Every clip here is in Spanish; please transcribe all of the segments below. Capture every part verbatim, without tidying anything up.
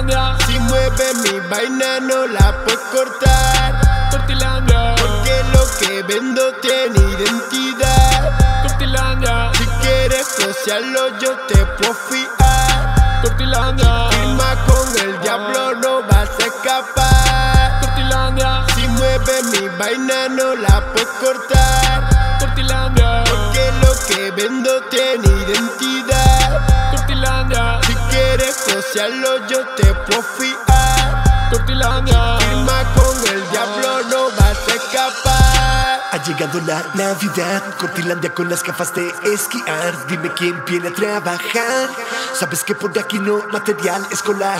Cortilandia. Si mueve mi vaina no la puedes cortar, Cortilandia. Porque lo que vendo tiene identidad, Cortilandia. Si quieres negociarlo yo te puedo fiar, Cortilandia. Si firmas con el diablo no vas a escapar, Cortilandia. Si mueve mi vaina no la puedes cortar, Cortilandia. Porque lo que vendo tiene identidad, Cortilandia. Negociarlo yo te puedo fiar, Cortilandia. Firma con el diablo no vas a escapar. Ha llegado la Navidad, Cortilandia con las gafas de esquiar. Dime quién viene a trabajar, sabes que por aquí no material escolar.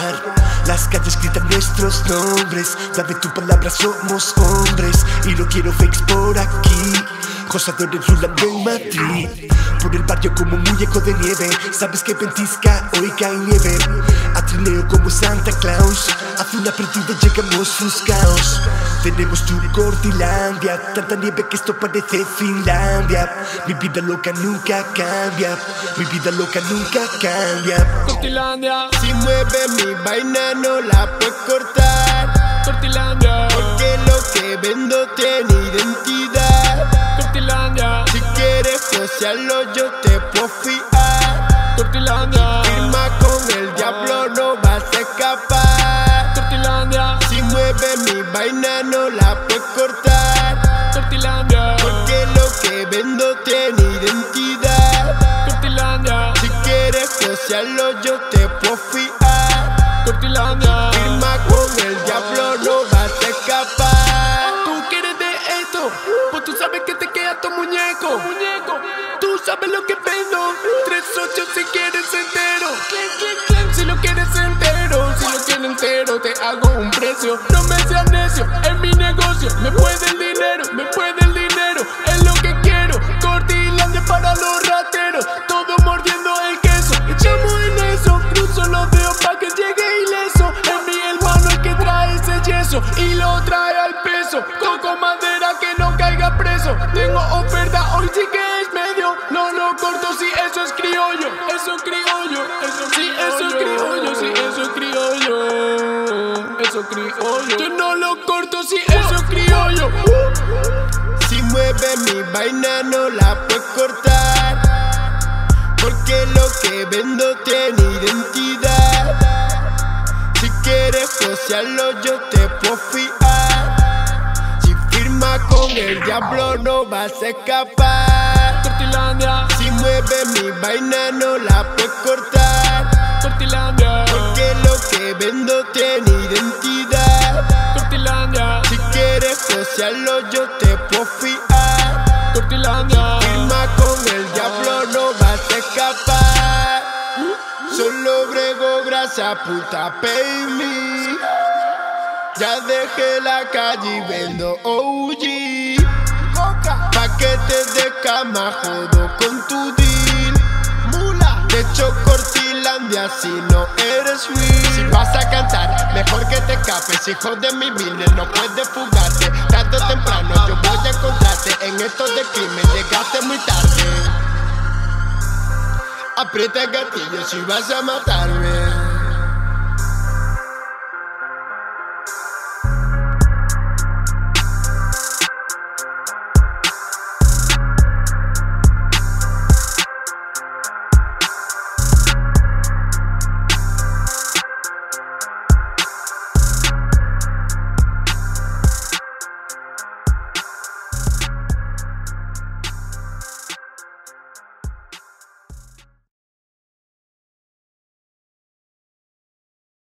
Las calles gritan nuestros nombres, dame tu palabra, somos hombres. Y no quiero fakes por aquí, gozadores Zulandia Matrix. Por el barrio como un muñeco de nieve, sabes que ventisca, hoy cae nieve. Atrineo como Santa Claus, hace una partida llegamos sus caos. Tenemos tu Cortilandia, tanta nieve que esto parece Finlandia. Mi vida loca nunca cambia, mi vida loca nunca cambia. Cortilandia. Si mueve mi vaina no la puedes cortar, Cortilandia. Porque lo que vendo tiene identidad, Cortilandia. Si quieres negociarlo yo te puedo fiar, Cortilandia. Si firmas con el diablo no vas a escapar, Cortilandia. Si mueve mi vaina no la puedes cortar, Cortilandia. Porque lo que vendo tiene identidad, Cortilandia. Si quieres negociarlo yo te puedo fiar, Cortilandia. Firma con el diablo no vas a escapar. Tú quieres de esto, pues tú sabes que te queda tu muñeco. Tú sabes lo que vendo, tres ocho si quieres entero. Si lo quieres entero, si lo quieres entero te hago un precio. No me seas necio, es mi negocio. Me puede el dinero, me puede el dinero, es lo que quiero. Cortilandia para los rateros, todo mordiendo el queso. Echamos en eso, cruzo los dedos pa' que llegue ileso. Es mi hermano el que trae ese yeso y lo trae al peso. Coco madera que no caiga preso. Tengo oferta, hoy sí que no lo corto si eso es criollo, eso es criollo, eso es criollo, si eso es criollo, si eso es criollo, eso es criollo. Yo no lo corto si eso es criollo. Si mueve mi vaina no la puedes cortar, porque lo que vendo tiene identidad. Si quieres negociarlo yo te puedo fiar, si firmas con el diablo no vas a escapar, Cortilandia. Si mueve mi vaina no la puedes cortar, Cortilandia. Porque lo que vendo tiene identidad, Cortilandia. Si quieres negociarlo yo te puedo fiar, Cortilandia. Firma con el diablo no vas a escapar. Solo brego grasa puta baby, ya dejé la calle y vendo O G. Paquetes de cama, jodo con tu deal. Mula, te echo Cortilandia si no eres real. Si vas a cantar, mejor que te escapes, hijo de mi business, no puedes fugarte. Tarde o temprano yo voy a encontrarte, en esto de crimen llegaste muy tarde. Aprieta el gatillo si vas a matarme.